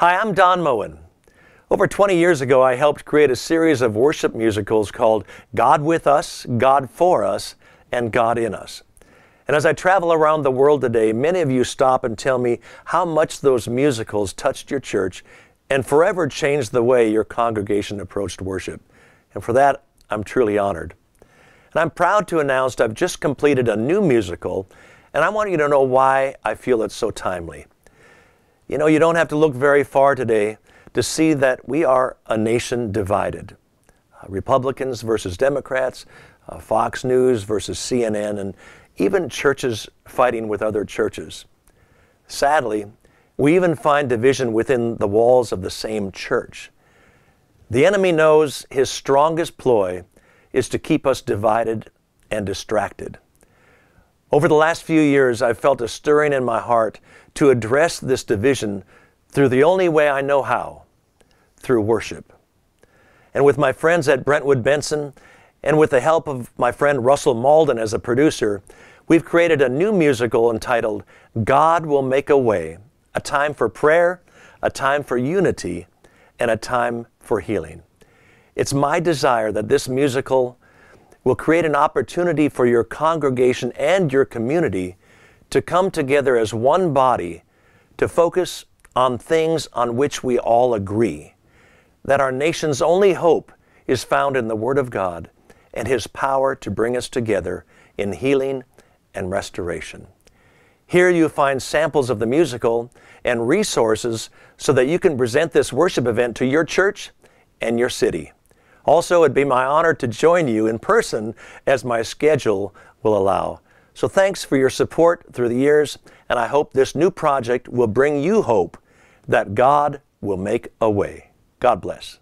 Hi, I'm Don Moen. Over 20 years ago, I helped create a series of worship musicals called God With Us, God For Us, and God In Us. And as I travel around the world today, many of you stop and tell me how much those musicals touched your church and forever changed the way your congregation approached worship. And for that, I'm truly honored. And I'm proud to announce I've just completed a new musical, and I want you to know why I feel it's so timely. You know, you don't have to look very far today to see that we are a nation divided. Republicans versus Democrats, Fox News versus CNN, and even churches fighting with other churches. Sadly, we even find division within the walls of the same church. The enemy knows his strongest ploy is to keep us divided and distracted. Over the last few years, I've felt a stirring in my heart to address this division through the only way I know how, through worship. And with my friends at Brentwood Benson, and with the help of my friend Russell Mauldin as a producer, we've created a new musical entitled God Will Make a Way, a time for prayer, a time for unity, and a time for healing. It's my desire that this musical will create an opportunity for your congregation and your community to come together as one body to focus on things on which we all agree, that our nation's only hope is found in the Word of God and His power to bring us together in healing and restoration. Here you find samples of the musical and resources so that you can present this worship event to your church and your city. Also, it'd be my honor to join you in person as my schedule will allow. So thanks for your support through the years, and I hope this new project will bring you hope that God will make a way. God bless.